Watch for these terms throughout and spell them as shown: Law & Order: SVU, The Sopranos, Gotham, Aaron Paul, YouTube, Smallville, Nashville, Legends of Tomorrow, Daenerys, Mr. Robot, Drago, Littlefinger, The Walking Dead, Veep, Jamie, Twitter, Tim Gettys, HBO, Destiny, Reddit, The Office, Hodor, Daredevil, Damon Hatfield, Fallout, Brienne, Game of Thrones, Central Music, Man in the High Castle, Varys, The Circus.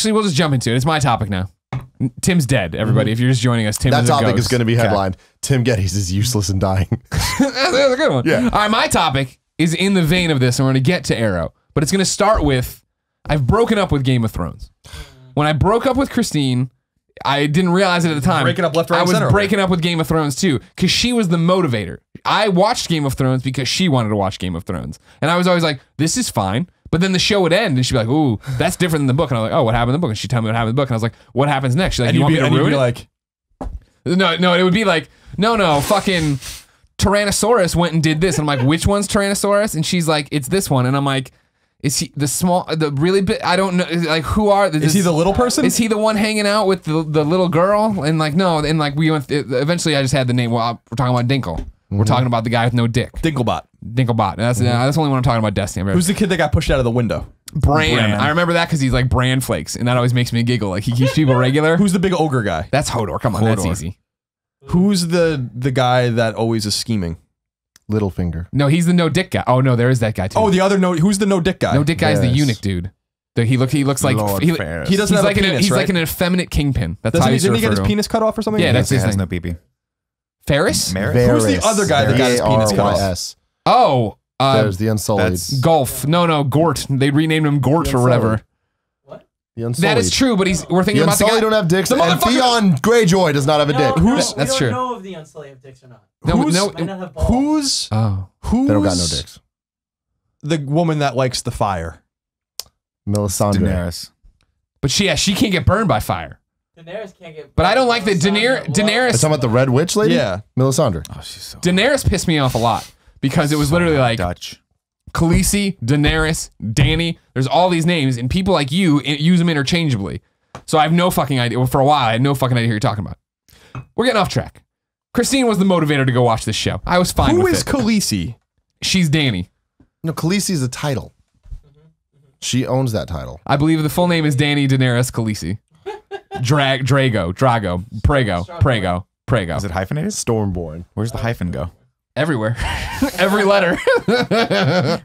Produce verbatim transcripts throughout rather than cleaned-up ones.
actually, we'll just jump into it. It's my topic now. Tim's dead, everybody. Mm-hmm. If you're just joining us, Tim that is topic is going to be headlined. Okay. Tim Gettys is useless and dying. That's a good one. Yeah. All right, my topic is in the vein of this, and we're going to get to Arrow, but it's going to start with I've broken up with Game of Thrones. When I broke up with Christine, I didn't realize it at the time. Breaking up left, right, I was center, breaking right? up with Game of Thrones too, because she was the motivator. I watched Game of Thrones because she wanted to watch Game of Thrones, and I was always like, "This is fine." But then the show would end, and she'd be like, "Ooh, that's different than the book." And I was like, "Oh, what happened in the book?" And she'd tell me what happened in the book, and I was like, "What happens next?" She's like, and "You want be, me to ruin it?" Like, no, no, it would be like, "No, no, fucking Tyrannosaurus went and did this." And I'm like, "Which one's Tyrannosaurus?" And she's like, "It's this one." And I'm like, is he the small, the really big, I don't know, like who are, this, is he the little person? Is he the one hanging out with the, the little girl? And like, no, and like we went, it, eventually I just had the name, well, we're talking about Dinkle. Mm-hmm. We're talking about the guy with no dick. Dinklebot. Dinklebot. And that's, mm-hmm. that's the only one I'm talking about, Destiny. Who's the kid that got pushed out of the window? Bran. Bran. I remember that because he's like Bran Flakes, and that always makes me giggle. Like he keeps people regular. Who's the big ogre guy? That's Hodor. Come on, Hodor. That's easy. Who's the the guy that always is scheming? Littlefinger. No, he's the no dick guy. Oh no, there is that guy too. Oh, the other no. Who's the no dick guy? No dick guy yes. is the eunuch dude. The, he look. He looks like Lord he, he doesn't he's have like a penis, an, He's right? like an effeminate kingpin. That's doesn't how he, didn't he get his penis cut off or something? Yeah, yeah that's his thing. Has no pee-pee. Ferris? Varys. Who's the other guy that got his penis cut off? Oh, uh, there's the Unsullied. Golf. No, no, Gort. They renamed him Gort or whatever. That is true, but he's we're thinking the about the guy. The don't have dicks. The and Theon Greyjoy does not have a dick. No, who's, no, that's we true. We don't know if the Unsullied have dicks or not. No, who's, no, might not have balls. Who's? Oh, who's? They don't got no dicks. The woman that likes the fire, Melisandre. Daenerys. But she, yeah, she can't get burned by fire. Daenerys can't get. But I don't like the Daenerys. Daenerys. Talking about the Red Witch lady. Yeah, Melisandre. Oh, she's so. Daenerys pissed me off a lot because it was so literally like Dutch. Khaleesi, Daenerys, Dany. There's all these names, and people like you use them interchangeably. So I have no fucking idea. Well, for a while, I had no fucking idea who you're talking about. We're getting off track. Christine was the motivator to go watch this show. I was fine who with it. Who is Khaleesi? She's Dany. No, Khaleesi is a title. She owns that title. I believe the full name is Dany Daenerys Khaleesi. Drag, Drago, Drago, Prego, Prego, Prego. Is it hyphenated? Stormborn. Where's the hyphen go? Everywhere, every letter.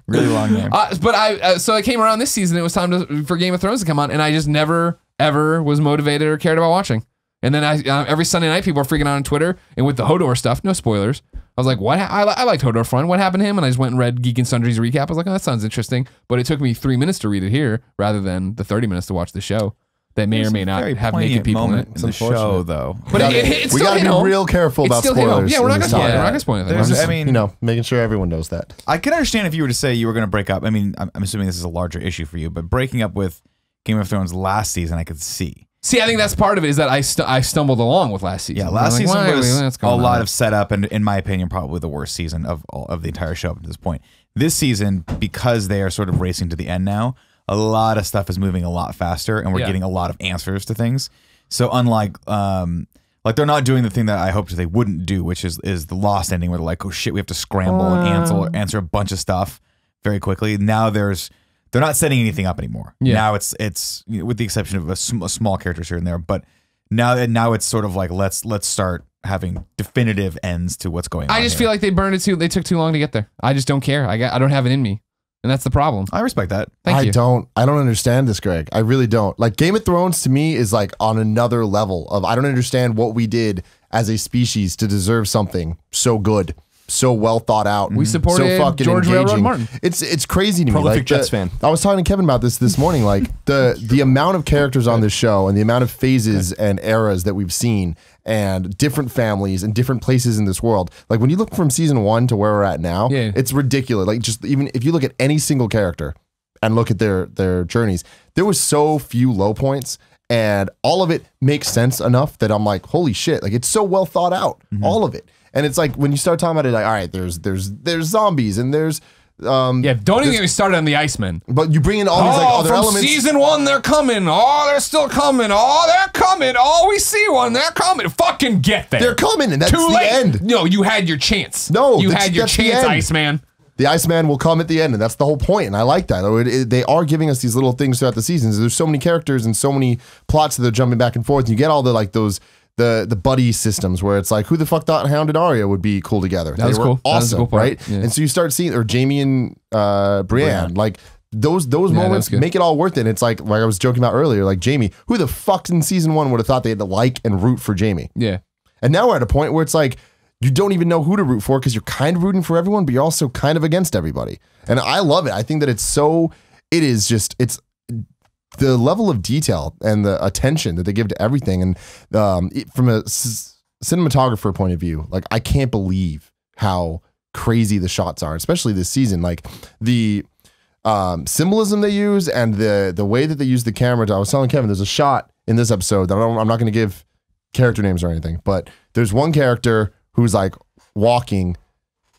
Really long name. Uh, but I, uh, so I came around this season. It was time to, for Game of Thrones to come on, and I just never, ever was motivated or cared about watching. And then I, uh, every Sunday night, people are freaking out on Twitter, and with the Hodor stuff, no spoilers. I was like, what? I, I liked Hodor Front. What happened to him? And I just went and read Geek and Sundry's recap. I was like, oh, that sounds interesting. But it took me three minutes to read it here, rather than the thirty minutes to watch the show. That may or may not have naked people in it. It's in the show, though. But we it, it, it's gotta be real careful about spoilers. Yeah, we're not gonna spoil anything. We're not gonna spoil anything. Just, I mean, you know, making sure everyone knows that. I could understand if you were to say you were gonna break up. I mean, I'm, I'm assuming this is a larger issue for you, but breaking up with Game of Thrones last season, I could see. See, I think that's part of it is that I st I stumbled along with last season. Yeah, last season was a lot of setup, and in my opinion, probably the worst season of all, of the entire show up to this point. This season, because they are sort of racing to the end now. A lot of stuff is moving a lot faster, and we're yeah. getting a lot of answers to things. So unlike, um, like they're not doing the thing that I hoped they wouldn't do, which is is the Lost ending where they're like, oh shit, we have to scramble um. and answer answer a bunch of stuff very quickly. Now there's they're not setting anything up anymore. Yeah. Now it's it's you know, with the exception of a, sm a small characters here and there, but now and now it's sort of like let's let's start having definitive ends to what's going on. I just here. feel like they burned it too. They took too long to get there. I just don't care. I got I don't have it in me. And that's the problem. I respect that. Thank I you. I don't. I don't understand this, Greg. I really don't. Like Game of Thrones to me is like on another level of I don't understand what we did as a species to deserve something so good, so well thought out. We supported so fucking George Railroad Martin. It's it's crazy to me. Prolific like Jets the, fan. I was talking to Kevin about this this morning. Like the the amount of characters on this show and the amount of phases and eras that we've seen and different families and different places in this world. Like when you look from season one to where we're at now, yeah. it's ridiculous. Like just even if you look at any single character and look at their, their journeys, there was so few low points and all of it makes sense enough that I'm like, holy shit. Like it's so well thought out, mm-hmm. all of it. And it's like, when you start talking about it, like, all right, there's, there's, there's zombies and there's, Um, yeah, don't even get me started on the Iceman. But you bring in all oh, these like, other from elements. Season one, they're coming. Oh, they're still coming. Oh, they're coming. Oh, we see one. They're coming. Fucking get there. They're coming, and that's Too the late. end. No, you had your chance. No, you had your chance, Iceman. The Iceman will come at the end, and that's the whole point, and I like that. It, it, they are giving us these little things throughout the seasons. There's so many characters and so many plots that they're jumping back and forth. You get all the like those the the buddy systems where it's like who the fuck thought and Hound and Arya would be cool together. That they was were cool. Awesome, that was a cool part. Right? Yeah. And so you start seeing or Jamie and uh Brienne, Brienne. like those those yeah, moments make it all worth it. It's like like I was joking about earlier, like Jamie, who the fuck in season one would have thought they had to like and root for Jamie? Yeah. And now we're at a point where it's like you don't even know who to root for because you're kind of rooting for everyone, but you're also kind of against everybody. And I love it. I think that it's so, it is just, it's the level of detail and the attention that they give to everything. And um, it, from a s cinematographer point of view, like I can't believe how crazy the shots are, especially this season. Like the um, symbolism they use and the the way that they use the camera. I was telling Kevin, there's a shot in this episode that I don't, I'm not going to give character names or anything, but there's one character who's like walking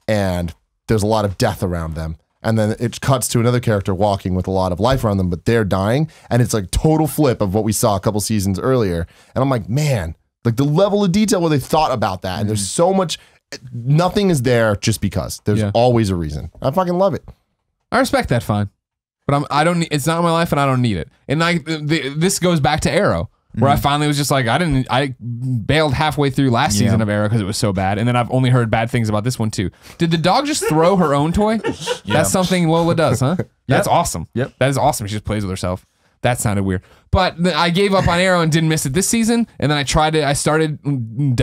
and there's a lot of death around them. And then it cuts to another character walking with a lot of life around them, but they're dying. And it's like total flip of what we saw a couple seasons earlier. And I'm like, man, like the level of detail where they thought about that. Mm-hmm. And there's so much, nothing is there just because. There's yeah. always a reason. I fucking love it. I respect that, fine. But I'm, I don't, it's not my life and I don't need it. And I, the, this goes back to Arrow. Where I finally was just like, I didn't, I bailed halfway through last yeah. season of Arrow because it was so bad. And then I've only heard bad things about this one too. Did the dog just throw her own toy? Yeah. That's something Lola does, huh? Yep. That's awesome. Yep. That is awesome. She just plays with herself. That sounded weird. But the, I gave up on Arrow and didn't miss it this season. And then I tried to, I started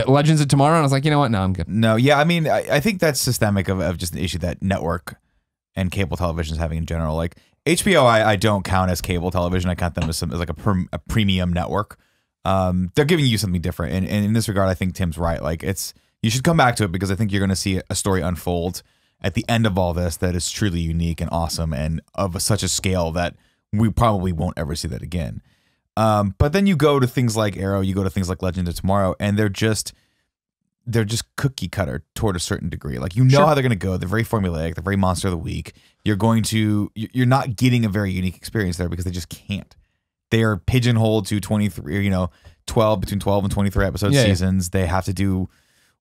Legends of Tomorrow and I was like, you know what? No, I'm good. No, yeah. I mean, I, I think that's systemic of, of just an issue that network and cable television is having in general. Like H B O, I, I don't count as cable television. I count them as, some, as like a, per, a premium network. Um, they're giving you something different, and, and in this regard, I think Tim's right. Like, it's you should come back to it because I think you're going to see a story unfold at the end of all this that is truly unique and awesome, and of a, such a scale that we probably won't ever see that again. Um, but then you go to things like Arrow, you go to things like Legends of Tomorrow, and they're just they're just cookie cutter toward a certain degree. Like, you know sure. how they're going to go. They're very formulaic. They're very monster of the week. You're going to you're not getting a very unique experience there because they just can't. They are pigeonholed to twenty-three, you know, twelve between twelve and twenty-three episode yeah, seasons. Yeah. They have to do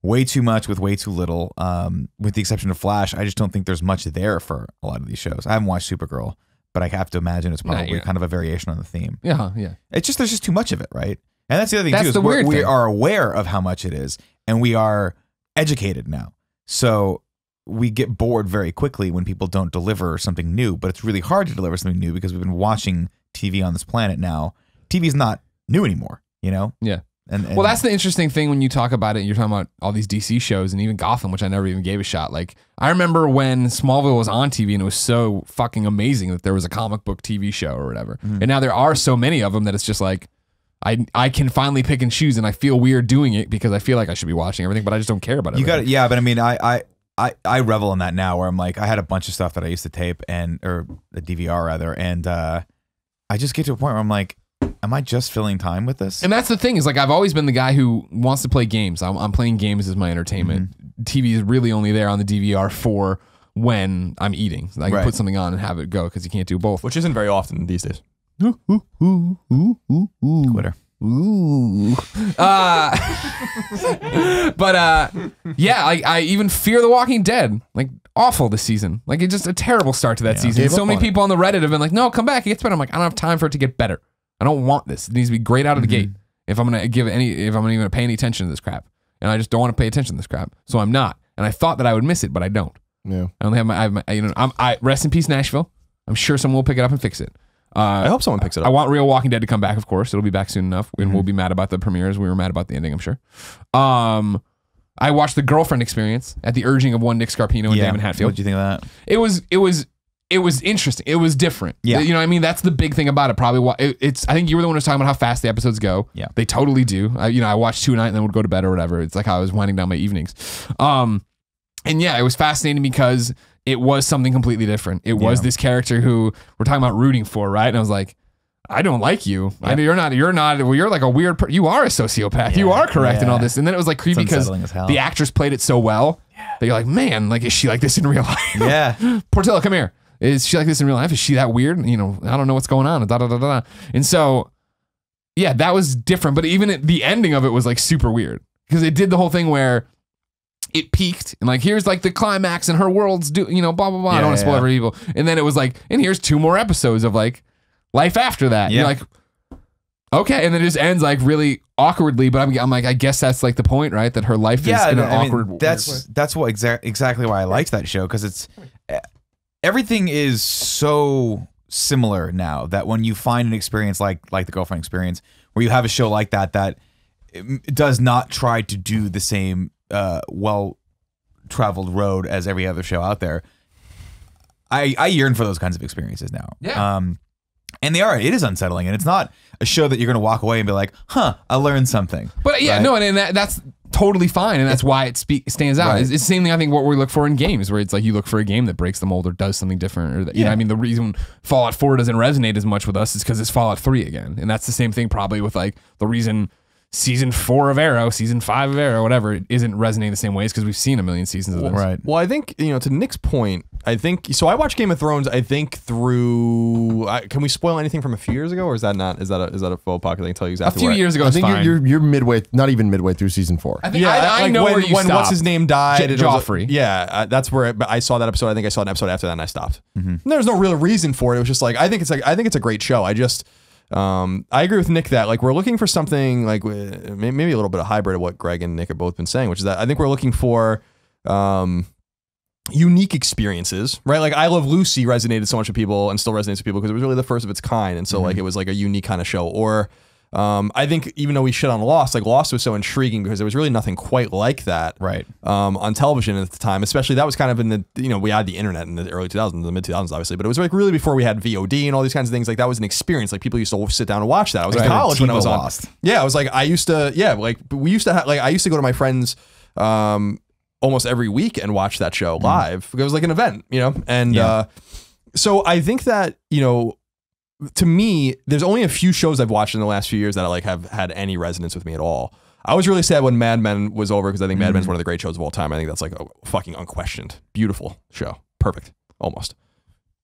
way too much with way too little. Um, with the exception of Flash, I just don't think there's much there for a lot of these shows. I haven't watched Supergirl, but I have to imagine it's probably nah, yeah. kind of a variation on the theme. Yeah, yeah. It's just there's just too much of it, right? And that's the other thing that's too. Is the weird we thing. Are aware of how much it is, and we are educated now, so we get bored very quickly when people don't deliver something new. But it's really hard to deliver something new because we've been watching T V on this planet now. T V is not new anymore, you know? Yeah. And, and well, that's the interesting thing when you talk about it. You're talking about all these D C shows and even Gotham, which I never even gave a shot. Like, I remember when Smallville was on T V and it was so fucking amazing that there was a comic book T V show or whatever. Mm-hmm. And now there are so many of them that it's just like, I, I can finally pick and choose, and I feel weird doing it because I feel like I should be watching everything, but I just don't care about it. You got it. Yeah. But I mean, I, I, I, I revel in that now, where I'm like, I had a bunch of stuff that I used to tape and, or a D V R rather. And, uh, I just get to a point where I'm like, am I just filling time with this? And that's the thing is, like, I've always been the guy who wants to play games. I'm, I'm playing games as my entertainment. Mm-hmm. T V is really only there on the D V R for when I'm eating. So I can right. put something on and have it go. 'Cause you can't do both, which isn't very often these days. Ooh, ooh, ooh, ooh, ooh, ooh. Twitter. Ooh. Uh, but uh, yeah, I, I even fear The Walking Dead. Like, awful this season. Like, it's just a terrible start to that yeah, season. So many on people it. on the Reddit have been like, no, come back. It gets better. I'm like, I don't have time for it to get better. I don't want this. It needs to be great out of the mm-hmm. gate. If I'm going to give any, if I'm gonna even pay any attention to this crap. And I just don't want to pay attention to this crap. So I'm not. And I thought that I would miss it, but I don't. Yeah. I only have my, I have my you know, I'm, I, rest in peace, Nashville. I'm sure someone will pick it up and fix it. Uh, I hope someone picks it up. I want Real Walking Dead to come back, of course. It'll be back soon enough, and mm-hmm. we'll be mad about the premieres. We were mad about the ending, I'm sure. Um, I watched The Girlfriend Experience at the urging of one Nick Scarpino and yeah. Damon Hatfield. What did you think of that? It was, it was, it was interesting. It was different. Yeah, you know what I mean. That's the big thing about it. Probably, it, it's. I think you were the one who was talking about how fast the episodes go. Yeah, they totally do. I, you know, I watched two a night and then would go to bed or whatever. It's like how I was winding down my evenings. Um, and yeah, it was fascinating because it was something completely different. It was yeah. this character who we're talking about rooting for, right? And I was like, I don't like you. Yeah. I know you're not, you're not, well, you're like a weird, per you are a sociopath. Yeah. You are correct yeah. in all this. And then it was like creepy because the actress played it so well yeah. that you're like, man, like, is she like this in real life? Yeah. Portillo, come here. Is she like this in real life? Is she that weird? You know, I don't know what's going on. Da, da, da, da. And so, yeah, that was different. But even at the ending of it was like super weird because it did the whole thing where it peaked and like, here's like the climax and her world's do, you know, blah, blah, blah. Yeah, I don't want to spoil yeah. every evil. And then it was like, and here's two more episodes of like life after that. Yeah. You're like, okay. And then it just ends like really awkwardly, but I'm, I'm like, I guess that's like the point, right? That her life yeah, is in an I awkward mean, that's, way. That's what exa exactly why I liked that show. 'Cause it's, everything is so similar now, that when you find an experience like like The Girlfriend Experience, where you have a show like that that it does not try to do the same uh, well-traveled road as every other show out there, I, I yearn for those kinds of experiences now. Yeah. Um, and they are. It is unsettling, and it's not a show that you're going to walk away and be like, "Huh, I learned something." But yeah, right? no, and, and that, that's totally fine, and that's why it speak, stands out. Right. It's, it's the same thing I think what we look for in games, where it's like you look for a game that breaks the mold or does something different. Or that, yeah. you know, I mean, the reason Fallout four doesn't resonate as much with us is because it's Fallout three again, and that's the same thing probably with like the reason season four of Arrow, season five of Arrow, whatever, it isn't resonating the same ways because we've seen a million seasons of this. Right. Well, I think, you know, to Nick's point, I think, so I watched Game of Thrones, I think through, I, can we spoil anything from a few years ago, or is that not, is that a, is that a faux pocket? I can tell you exactly. A few where years I, ago, I think fine. You're, you're, you're midway, not even midway through season four. I think, yeah, I, I like know when, where you when what's his name died. Jo Joffrey. It was, yeah, uh, that's where, it, but I saw that episode. I think I saw an episode after that and I stopped. Mm-hmm. There's no real reason for it. It was just like, I think it's like, I think it's a great show. I just, Um, I agree with Nick that like we're looking for something like maybe a little bit of hybrid of what Greg and Nick have both been saying, which is that I think we're looking for um, unique experiences, right? Like I Love Lucy resonated so much with people and still resonates with people because it was really the first of its kind, and so mm-hmm. like it was like a unique kind of show. Or um, I think even though we shit on Lost, like Lost was so intriguing because there was really nothing quite like that, right? Um, on television at the time, especially that was kind of in the you know we had the internet in the early two thousands, the mid two thousands, obviously, but it was like really before we had V O D and all these kinds of things. Like that was an experience. Like people used to sit down and watch that. I was right. in college when I was on Lost. Yeah, I was like I used to yeah like we used to have like I used to go to my friends. Um, almost every week and watch that show mm. live. It was like an event, you know, and yeah. uh, so I think that you know. To me, there's only a few shows I've watched in the last few years that I like have had any resonance with me at all. I was really sad when Mad Men was over because I think Mad mm-hmm. Men's one of the great shows of all time. I think that's like a fucking unquestioned, beautiful show. Perfect. Almost.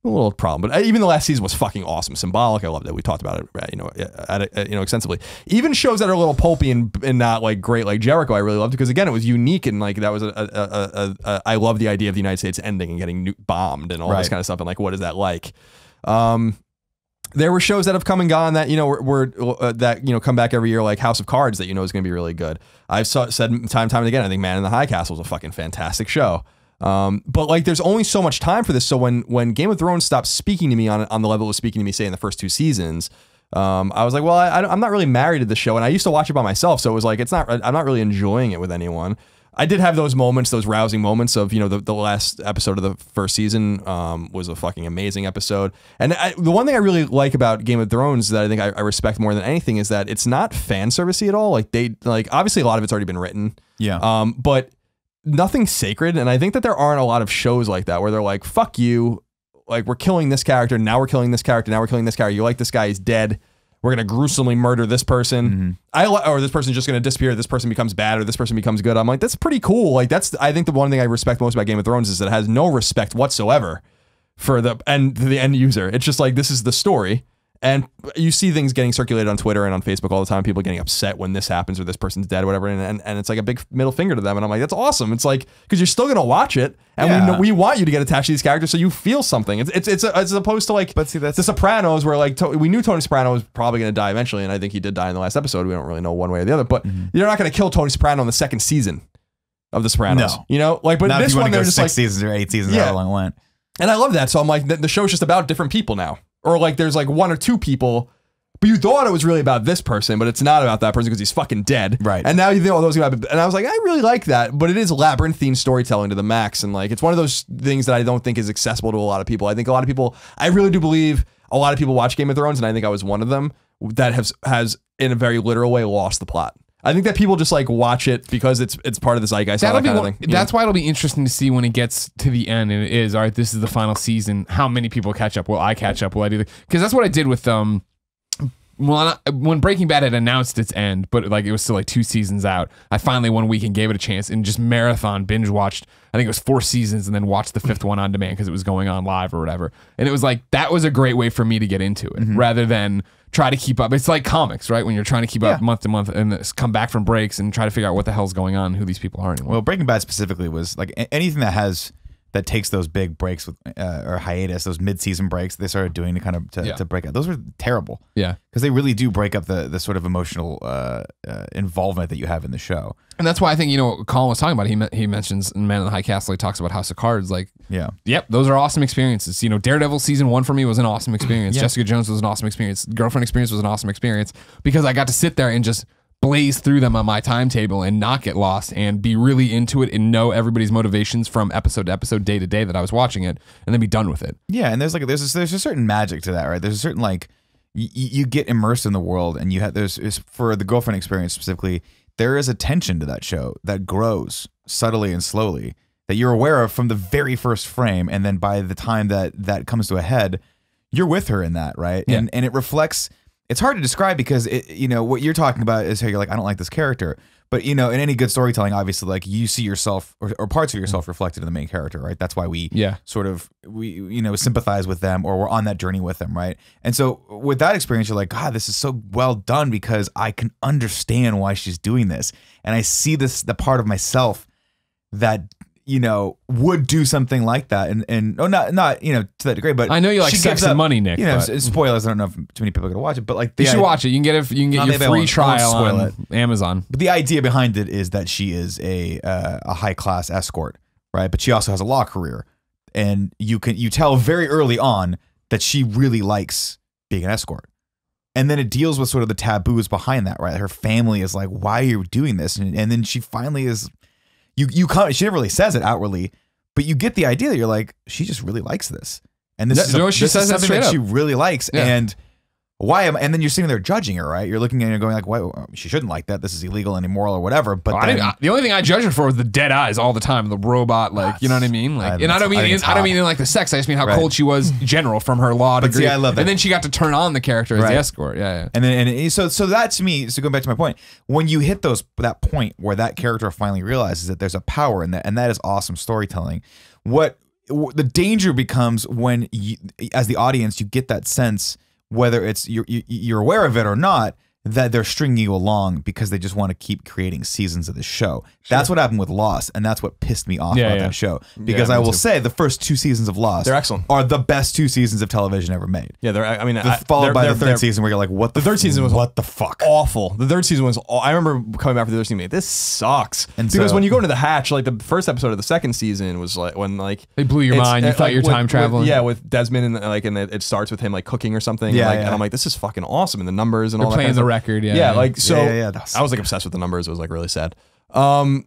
A little problem. But even the last season was fucking awesome. Symbolic. I loved it. We talked about it, you know, at, at, you know, extensively. Even shows that are a little pulpy and, and not like great like Jericho, I really loved it because again, it was unique and like that was a, a, a, a, a I love the idea of the United States ending and getting new bombed and all right. this kind of stuff. And like, what is that like? Um, There were shows that have come and gone that, you know, were, were uh, that, you know, come back every year, like House of Cards that, you know, is going to be really good. I've saw, said time and time again, I think Man in the High Castle is a fucking fantastic show. Um, but like, there's only so much time for this. So when, when Game of Thrones stopped speaking to me on, on the level it was speaking to me, say in the first two seasons, um, I was like, well, I, I, I'm not really married to the show. And I used to watch it by myself. So it was like, it's not, I'm not really enjoying it with anyone. I did have those moments, those rousing moments of, you know, the, the last episode of the first season um, was a fucking amazing episode. And I, the one thing I really like about Game of Thrones that I think I, I respect more than anything is that it's not fan servicey at all. Like they, like obviously a lot of it's already been written. Yeah. Um, but nothing sacred. And I think that there aren't a lot of shows like that where they're like, fuck you. Like we're killing this character. Now we're killing this character. Now we're killing this character. You like this guy is dead. We're going to gruesomely murder this person. Mm-hmm. I Or this person's just going to disappear. This person becomes bad or this person becomes good. I'm like, that's pretty cool. Like that's, I think the one thing I respect most about Game of Thrones is that it has no respect whatsoever for the end, the end user. It's just like, this is the story. And you see things getting circulated on Twitter and on Facebook all the time. People getting upset when this happens or this person's dead or whatever. And, and, and it's like a big middle finger to them. And I'm like, that's awesome. It's like, because you're still going to watch it. And yeah. we, know, we want you to get attached to these characters so you feel something. It's it's it's a, as opposed to like but see, that's, The Sopranos where like to, we knew Tony Soprano was probably going to die eventually. And I think he did die in the last episode. We don't really know one way or the other. But mm-hmm. you're not going to kill Tony Soprano in the second season of The Sopranos. No. You know, like, but not this one they're just six like. Six seasons or eight seasons, yeah. How long it went. And I love that. So I'm like, the, the show's just about different people now. Or like there's like one or two people, but you thought it was really about this person, but it's not about that person because he's fucking dead. Right. And now you think, oh, those guys. And I was like, I really like that, but it is labyrinthine storytelling to the max. And like, it's one of those things that I don't think is accessible to a lot of people. I think a lot of people, I really do believe a lot of people watch Game of Thrones, and I think I was one of them that has, has in a very literal way lost the plot. I think that people just like watch it because it's it's part of the zeitgeist. That kind of thing. That's why it'll be interesting to see when it gets to the end and it is, all right, this is the final season. How many people catch up? Will I catch up? Will I do that? Because that's what I did with um, well, when Breaking Bad had announced its end, but like it was still like two seasons out. I finally one weekend gave it a chance and just marathon binge watched. I think it was four seasons and then watched the fifth one on demand because it was going on live or whatever. And it was like that was a great way for me to get into it mm-hmm. rather than try to keep up. It's like comics, right? When you're trying to keep yeah. up month to month and come back from breaks and try to figure out what the hell's going on and who these people are anymore. Well, Breaking Bad specifically was like anything that has that takes those big breaks with uh, or hiatus, those mid-season breaks they started doing to kind of to, yeah. to break up. Those were terrible. Yeah, because they really do break up the the sort of emotional uh, uh, involvement that you have in the show. And that's why I think, you know, Colin was talking about. He he mentions in Man in the High Castle. He talks about House of Cards. Like, yeah, yep, those are awesome experiences. You know, Daredevil season one for me was an awesome experience. Yeah. Jessica Jones was an awesome experience. Girlfriend Experience was an awesome experience because I got to sit there and just blaze through them on my timetable and not get lost and be really into it and know everybody's motivations from episode to episode, day to day that I was watching it, and then be done with it. Yeah, and there's like there's a, there's a certain magic to that, right? There's a certain like y you get immersed in the world, and you have there's for the Girlfriend Experience specifically, there is a tension to that show that grows subtly and slowly that you're aware of from the very first frame, and then by the time that that comes to a head, you're with her in that, right? Yeah. And and it reflects. It's hard to describe because, it, you know, what you're talking about is how you're like, I don't like this character. But, you know, in any good storytelling, obviously, like you see yourself or, or parts of yourself reflected in the main character, right? That's why we yeah. sort of, we you know, sympathize with them or we're on that journey with them, right? And so with that experience, you're like, God, this is so well done because I can understand why she's doing this. And I see this, the part of myself that, you know, would do something like that, and and oh, not not you know to that degree, but I know you like Sex and Money, Nick. You know, but. spoilers. I don't know if too many people are gonna watch it, but like the you should idea, watch it. You can get it. You can get your free trial on it. Amazon. But the idea behind it is that she is a uh, a high class escort, right? But she also has a law career, and you can you tell very early on that she really likes being an escort, and then it deals with sort of the taboos behind that, right? Her family is like, why are you doing this? And and then she finally is. You you can't. She never really says it outwardly, but you get the idea. You're like, she just really likes this, and this no, is a, no, she this says is something that, that she really likes. Yeah. And why am? And then you're sitting there judging her, right? You're looking at her going like, why she shouldn't like that. This is illegal and immoral or whatever. But oh, then, I didn't, I, the only thing I judge her for was the dead eyes all the time, the robot, like you know what I mean. Like, I, and I don't mean I, in, I don't mean in like the sex. I just mean how right. cold she was general from her law degree. But see, I love that. And then she got to turn on the character as right. the escort. Yeah, yeah. And then and so so that to me. So going back to my point, when you hit those that point where that character finally realizes that there's a power in that, and that is awesome storytelling. What the danger becomes when you, as the audience, you get that sense. Whether it's you're, you're aware of it or not, that they're stringing you along because they just want to keep creating seasons of the show. Sure. That's what happened with Lost, and that's what pissed me off yeah, about yeah. that show. Because yeah, I will too. say the first two seasons of Lost they're excellent. are the best two seasons of television ever made. Yeah, they're. I mean, the, I, followed they're, by they're, the third season where you're like, what the, the third season was what the fuck awful. The third season was. All, I remember coming back for the third season, like, this sucks. And because so, when you go into the hatch, like the first episode of the second season was like when like they blew your mind. You it, thought like, you're time with, traveling. With, yeah, with Desmond and like, and it starts with him like cooking or something. Yeah, like, yeah. and I'm like, this is fucking awesome. And the numbers and they're all that. The record, yeah, yeah, like so. Yeah, yeah, yeah. I was like obsessed with the numbers. It was like really sad. Um,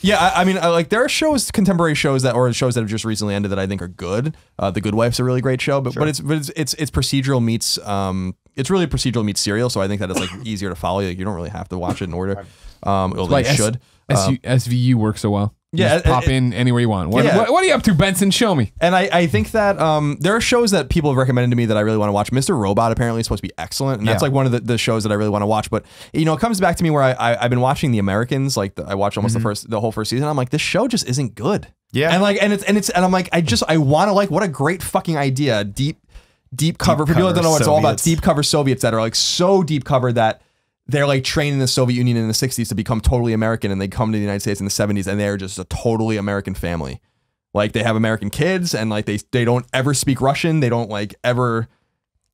yeah, I, I mean, I, like there are shows, contemporary shows that, or shows that have just recently ended that I think are good. Uh, The Good Wife's a really great show, but sure. but it's but it's, it's it's procedural meets um, it's really procedural meets serial. So I think that it's like easier to follow. Like you don't really have to watch it in order. Um, although like you should. Um, S V U works so well. You yeah, just pop it, in anywhere you want. What, yeah. what, what are you up to, Benson? Show me. And I, I think that um, there are shows that people have recommended to me that I really want to watch. Mister Robot apparently is supposed to be excellent, and yeah. that's like one of the, the shows that I really want to watch. But you know, it comes back to me where I, I I've been watching The Americans. Like the, I watched almost mm-hmm. the first the whole first season. I'm like, this show just isn't good. Yeah, and like and it's and it's and I'm like, I just I want to like what a great fucking idea. Deep deep cover deep for people that don't know what it's all about. Deep cover Soviets that are like so deep cover that. They're like trained in the Soviet Union in the sixties to become totally American, and they come to the United States in the seventies, and they're just a totally American family. Like they have American kids, and like they they don't ever speak Russian. They don't like ever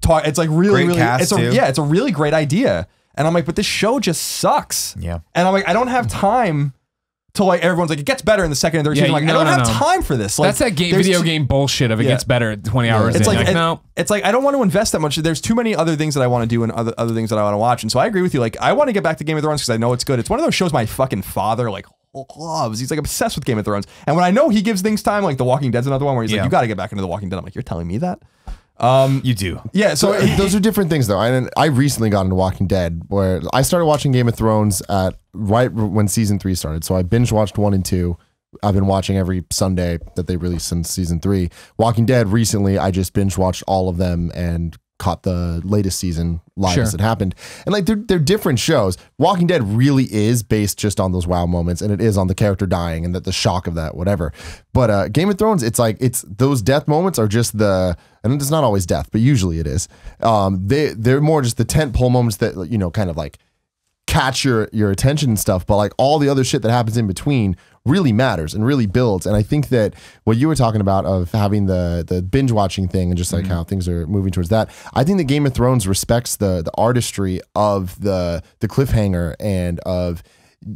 talk. It's like really, great really, cast it's a, yeah, it's a really great idea. And I'm like, but this show just sucks. Yeah. And I'm like, I don't have time. To like everyone's like it gets better in the second and third yeah, season. Like no, I don't no, have no. time for this. Like, that's that game, video game bullshit. If it yeah. gets better at twenty hours, yeah. it's in. like, like it, no, it's like I don't want to invest that much. There's too many other things that I want to do and other other things that I want to watch. And so I agree with you. Like I want to get back to Game of Thrones because I know it's good. It's one of those shows my fucking father like loves. He's like obsessed with Game of Thrones. And when I know he gives things time, like The Walking Dead's another one where he's yeah. like, you got to get back into The Walking Dead. I'm like, you're telling me that? Um, you do. Yeah. So, so those are different things though. I I recently got into Walking Dead where I started watching Game of Thrones at right when season three started. So I binge watched one and two. I've been watching every Sunday that they released since season three. Walking Dead recently, I just binge watched all of them and caught the latest season live sure. as it happened. And like they're, they're different shows. Walking Dead really is based just on those wow moments, and it is on the character dying and that the shock of that, whatever. But uh, Game of Thrones, it's like it's those death moments are just the, and it's not always death, but usually it is. Um, they, they're more just the tentpole moments that, you know, kind of like catch your your attention and stuff, but like all the other shit that happens in between really matters and really builds. And I think that what you were talking about of having the the binge watching thing and just like mm-hmm. how things are moving towards that, I think that Game of Thrones respects the the artistry of the the cliffhanger and of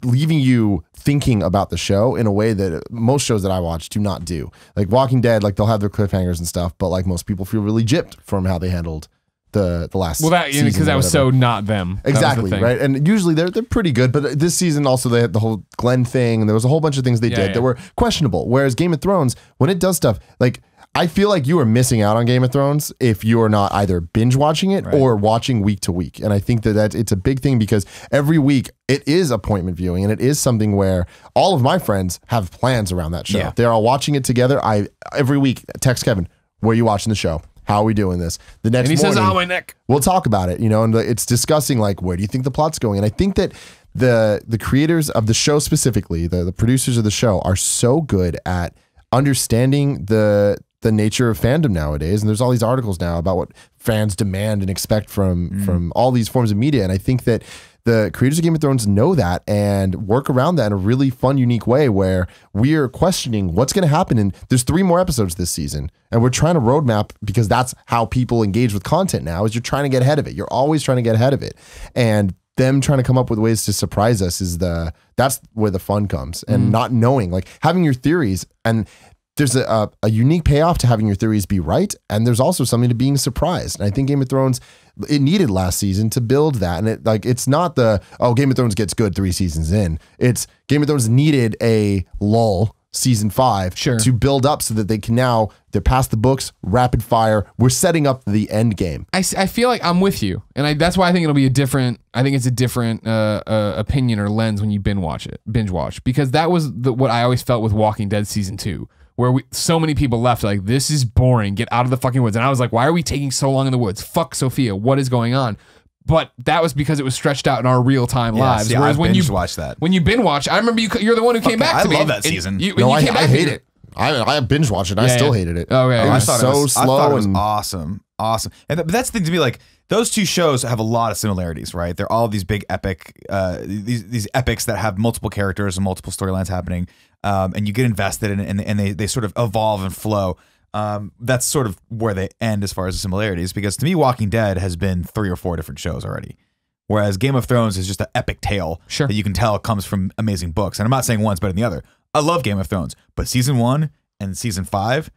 leaving you thinking about the show in a way that most shows that I watch do not do. Like Walking Dead, like they'll have their cliffhangers and stuff, but like most people feel really gypped from how they handled the the last well that because that was so not them exactly the right, and usually they're they're pretty good, but this season also they had the whole Glenn thing and there was a whole bunch of things they yeah, did yeah. that were questionable. Whereas Game of Thrones, when it does stuff like, I feel like you are missing out on Game of Thrones if you are not either binge watching it right. or watching week to week. And I think that that it's a big thing because every week it is appointment viewing and it is something where all of my friends have plans around that show. Yeah. They're all watching it together. I every week text Kevin, where are you watching the show? How are we doing this? The next and he morning, says, oh, my neck. We'll talk about it, you know, and it's discussing like, where do you think the plot's going? And I think that the the creators of the show specifically, the, the producers of the show are so good at understanding the the nature of fandom nowadays. And there's all these articles now about what fans demand and expect from, mm. from all these forms of media. And I think that the creators of Game of Thrones know that and work around that in a really fun, unique way where we're questioning what's going to happen. And there's three more episodes this season and we're trying to roadmap because that's how people engage with content now is you're trying to get ahead of it. You're always trying to get ahead of it. And them trying to come up with ways to surprise us is the, that's where the fun comes and mm. not knowing, like having your theories and there's a, a, a unique payoff to having your theories be right. And there's also something to being surprised. And I think Game of Thrones, it needed last season to build that. And it like, it's not the, oh, Game of Thrones gets good three seasons in. It's Game of Thrones needed a lull season five sure. to build up so that they can now, they're past the books, rapid fire. We're setting up the end game. I, I feel like I'm with you. And I, that's why I think it'll be a different, I think it's a different uh, uh, opinion or lens when you binge watch it, binge watch, because that was the, what I always felt with Walking Dead season two. Where we, so many people left like, this is boring. Get out of the fucking woods. And I was like, why are we taking so long in the woods? Fuck Sophia. What is going on? But that was because it was stretched out in our real time yeah, lives. See, Whereas I've when you watch that, when you binge watch, I remember you, you're the one who came okay, back to I me. I love that season. You, no, you I, I hate it. I, I binge watched it. And yeah, I still yeah. hated it. Oh yeah, it was I thought so it was, slow. I thought it was and awesome, awesome. And th but that's the thing to me. Like those two shows have a lot of similarities, right? They're all these big epic, uh, these these epics that have multiple characters and multiple storylines happening. Um, and you get invested in it, and, and they, they sort of evolve and flow. Um, that's sort of where they end as far as the similarities, because to me, Walking Dead has been three or four different shows already. Whereas Game of Thrones is just an epic tale sure. that you can tell comes from amazing books. And I'm not saying one's better than the other. I love Game of Thrones, but season one and season five,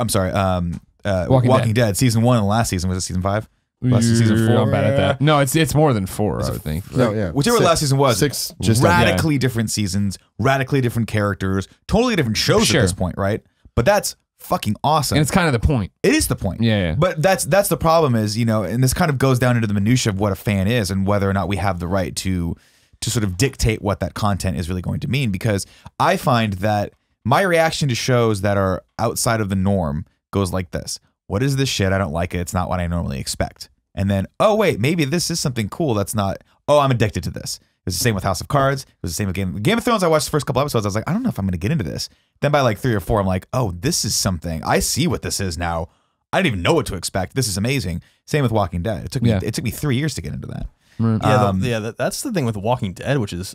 I'm sorry, um, uh, Walking, Walking Dead. Dead, season one and last season, was it season five? Last yeah. season four. I'm bad at that. No, it's it's more than four. It's I would think. No, yeah. Whichever six, last season was, six just radically yeah. different seasons, radically different characters, totally different shows sure. at this point, right? But that's fucking awesome. And it's kind of the point. It is the point. Yeah, yeah. But that's that's the problem is, you know, and this kind of goes down into the minutia of what a fan is and whether or not we have the right to to sort of dictate what that content is really going to mean. Because I find that my reaction to shows that are outside of the norm goes like this. What is this shit? I don't like it. It's not what I normally expect. And then, oh, wait, maybe this is something cool that's not, oh, I'm addicted to this. It was the same with House of Cards. It was the same with Game, Game of Thrones. I watched the first couple episodes. I was like, I don't know if I'm going to get into this. Then by like three or four, I'm like, oh, this is something. I see what this is now. I didn't even know what to expect. This is amazing. Same with Walking Dead. It took me, yeah. it took me three years to get into that. Mm-hmm. Yeah, um, the, yeah that, that's the thing with Walking Dead, which is,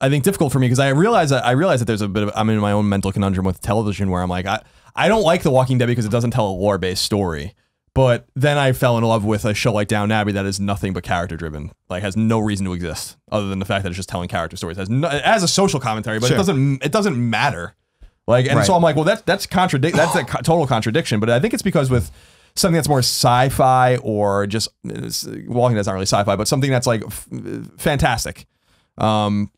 I think, difficult for me because I realize, I realize that there's a bit of, I'm in my own mental conundrum with television where I'm like, I, I don't like The Walking Dead because it doesn't tell a lore-based story. But then I fell in love with a show like Downton Abbey that is nothing but character driven, like has no reason to exist other than the fact that it's just telling character stories. It has no, it has a social commentary, but sure. it doesn't it doesn't matter. Like, and right. so I'm like, well, that, that's contradict that's a co total contradiction. But I think it's because with something that's more sci-fi or just Walking Dead's not really sci-fi, but something that's like f fantastic. Um,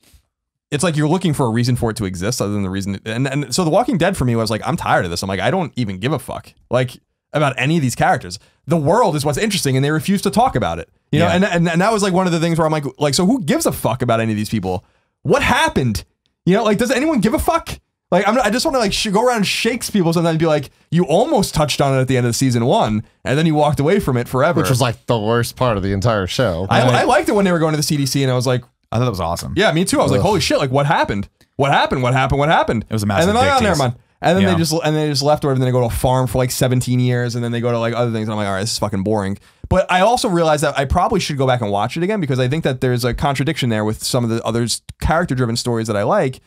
it's like you're looking for a reason for it to exist other than the reason. And and so The Walking Dead for me was like, I'm tired of this. I'm like, I don't even give a fuck. Like. About any of these characters. The world is what's interesting and they refuse to talk about it. You know, yeah. and, and and that was like one of the things where I'm like, like, so who gives a fuck about any of these people? What happened? You know, like, does anyone give a fuck? Like, I'm not, I just want to like sh go around and shakes people sometimes and be like, you almost touched on it at the end of season one and then you walked away from it forever. Which was like the worst part of the entire show. I, I liked it when they were going to the C D C and I was like, I thought that was awesome. Yeah, me too. I was Ugh. like, holy shit, like what happened? What happened? What happened? What happened? It was a massive. And then I got there, man. And then yeah. they just and they just left, or and then they go to a farm for like seventeen years, and then they go to like other things. And I'm like, all right, this is fucking boring. But I also realized that I probably should go back and watch it again, because I think that there's a contradiction there with some of the other character-driven stories that I like.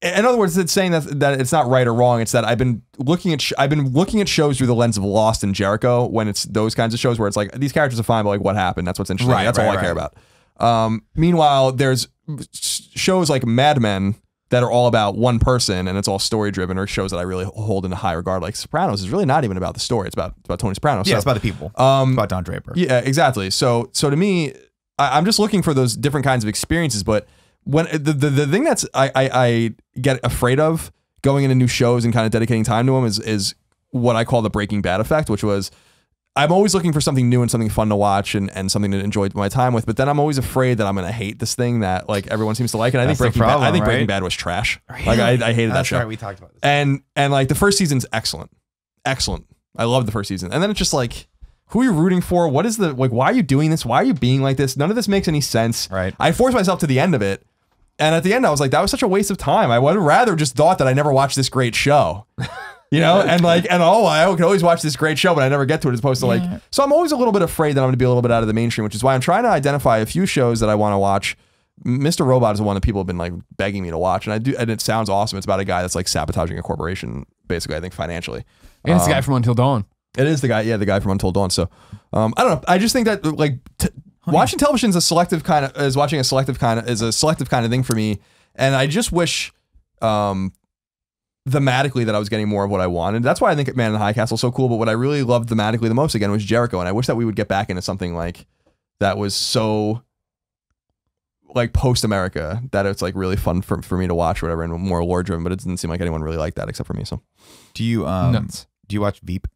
In other words, it's saying that that it's not right or wrong. It's that I've been looking at sh I've been looking at shows through the lens of Lost and Jericho, when it's those kinds of shows where it's like, these characters are fine, but like, what happened? That's what's interesting. Right, That's right, all I right. care about. Um, meanwhile, there's shows like Mad Men that are all about one person, and it's all story driven, or shows that I really hold in high regard, like Sopranos, is really not even about the story. It's about it's about Tony Soprano. Yeah, so, it's about the people. Um, it's about Don Draper. Yeah, exactly. So so to me, I, I'm just looking for those different kinds of experiences, but. When the, the the thing that's I, I I get afraid of going into new shows and kind of dedicating time to them is is what I call the Breaking Bad effect, which was I'm always looking for something new and something fun to watch and and something to enjoy my time with, but then I'm always afraid that I'm gonna hate this thing that like everyone seems to like. And I that's think Breaking problem, Bad I think right? Breaking Bad was trash. Really? Like I, I hated that that's show. Right, we talked about this. And and like the first season's excellent, excellent. I love the first season, and then it's just like. Who are you rooting for? What is the like? Why are you doing this? Why are you being like this? None of this makes any sense. Right. I forced myself to the end of it. And at the end, I was like, that was such a waste of time. I would have rather just thought that I never watched this great show, you know? And like, and oh, I could always watch this great show, but I never get to it, as opposed to yeah. like, so I'm always a little bit afraid that I'm going to be a little bit out of the mainstream, which is why I'm trying to identify a few shows that I want to watch. Mister Robot is the one that people have been like begging me to watch. And I do, and it sounds awesome. It's about a guy that's like sabotaging a corporation, basically, I think financially. And it's um, the guy from Until Dawn. It is the guy, yeah, the guy from Until Dawn. So, um, I don't know. I just think that like t oh, watching yeah. television is a selective kind of is watching a selective kind of is a selective kind of thing for me, and I just wish, um, thematically that I was getting more of what I wanted. That's why I think Man in the High Castle is so cool. But what I really loved thematically the most again was Jericho, and I wish that we would get back into something like that was so like post America that it's like really fun for for me to watch or whatever, and more lore driven. But it didn't seem like anyone really liked that except for me. So, do you um Nuts. do you watch Veep?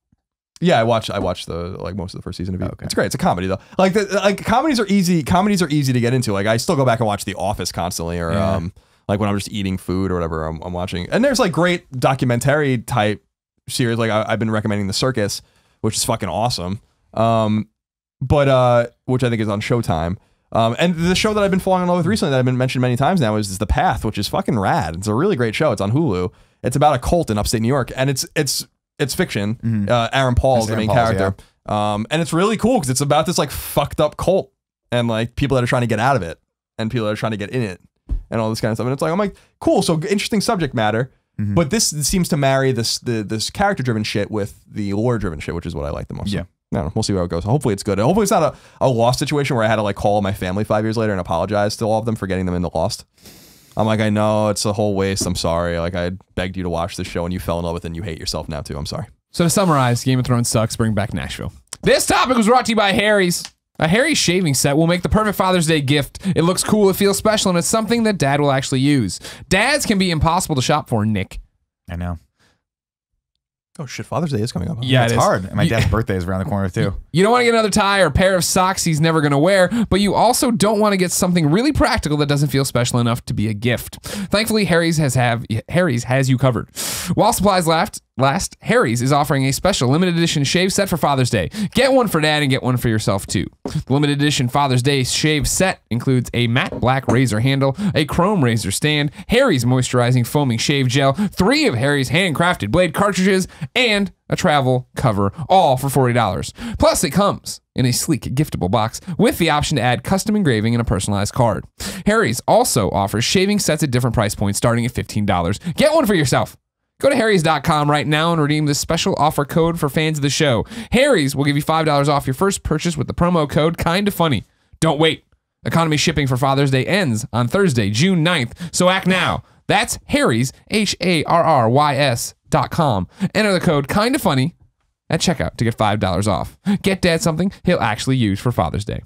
Yeah, I watched. I watched the like most of the first season of Veep. Okay. It's great. It's a comedy though. Like the, like comedies are easy. Comedies are easy to get into. Like I still go back and watch The Office constantly, or yeah. um, like when I'm just eating food or whatever, I'm, I'm watching. And there's like great documentary type series. Like I, I've been recommending The Circus, which is fucking awesome. Um, but uh, which I think is on Showtime. Um, and the show that I've been falling in love with recently that I've been mentioned many times now is, is The Path, which is fucking rad. It's a really great show. It's on Hulu. It's about a cult in upstate New York, and it's it's. It's fiction. Mm-hmm. uh, Aaron Paul is the main Paul's, character. Yeah. Um, and it's really cool because it's about this like fucked up cult and like people that are trying to get out of it and people that are trying to get in it and all this kind of stuff. And it's like, I'm like, cool. So interesting subject matter. Mm-hmm. But this seems to marry this the, this character driven shit with the lore driven shit, which is what I like the most. Yeah. So, I don't know. We'll see where it goes. Hopefully it's good. And hopefully it's not a, a Lost situation where I had to like call my family five years later and apologize to all of them for getting them into Lost. I'm like, I know it's a whole waste. I'm sorry. Like I begged you to watch this show and you fell in love with it and you hate yourself now too. I'm sorry. So to summarize, Game of Thrones sucks. Bring back Nashville. This topic was brought to you by Harry's. A Harry's shaving set will make the perfect Father's Day gift. It looks cool. It feels special. And it's something that dad will actually use. Dads can be impossible to shop for, Nick. I know. Oh shit, Father's Day is coming up. Huh? Yeah, it's it hard. And my dad's birthday is around the corner too. You don't want to get another tie or a pair of socks he's never going to wear, but you also don't want to get something really practical that doesn't feel special enough to be a gift. Thankfully, Harry's has have Harry's has you covered. While supplies last, last Harry's is offering a special limited edition shave set for Father's Day. Get one for dad and get one for yourself too. The limited edition Father's Day shave set includes a matte black razor handle, a chrome razor stand, Harry's moisturizing foaming shave gel, three of Harry's handcrafted blade cartridges, and a travel cover, all for forty dollars. Plus, it comes in a sleek giftable box with the option to add custom engraving and a personalized card. Harry's also offers shaving sets at different price points starting at fifteen dollars. Get one for yourself. Go to harrys dot com right now and redeem this special offer code for fans of the show. Harry's will give you five dollars off your first purchase with the promo code Kinda Funny. Don't wait. Economy shipping for Father's Day ends on Thursday, June ninth, so act now. That's Harry's, H A R R Y S. Dot com. Enter the code Kinda Funny at checkout to get five dollars off. Get dad something he'll actually use for Father's Day.